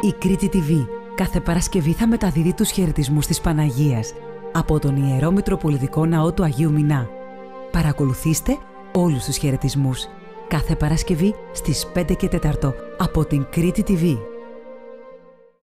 Η Κρήτη TV κάθε Παρασκευή θα μεταδίδει τους χαιρετισμούς της Παναγίας από τον Ιερό Μητροπολιτικό Ναό του Αγίου Μηνά. Παρακολουθήστε όλους τους χαιρετισμούς κάθε Παρασκευή στις 5 και 4 από την Κρήτη TV.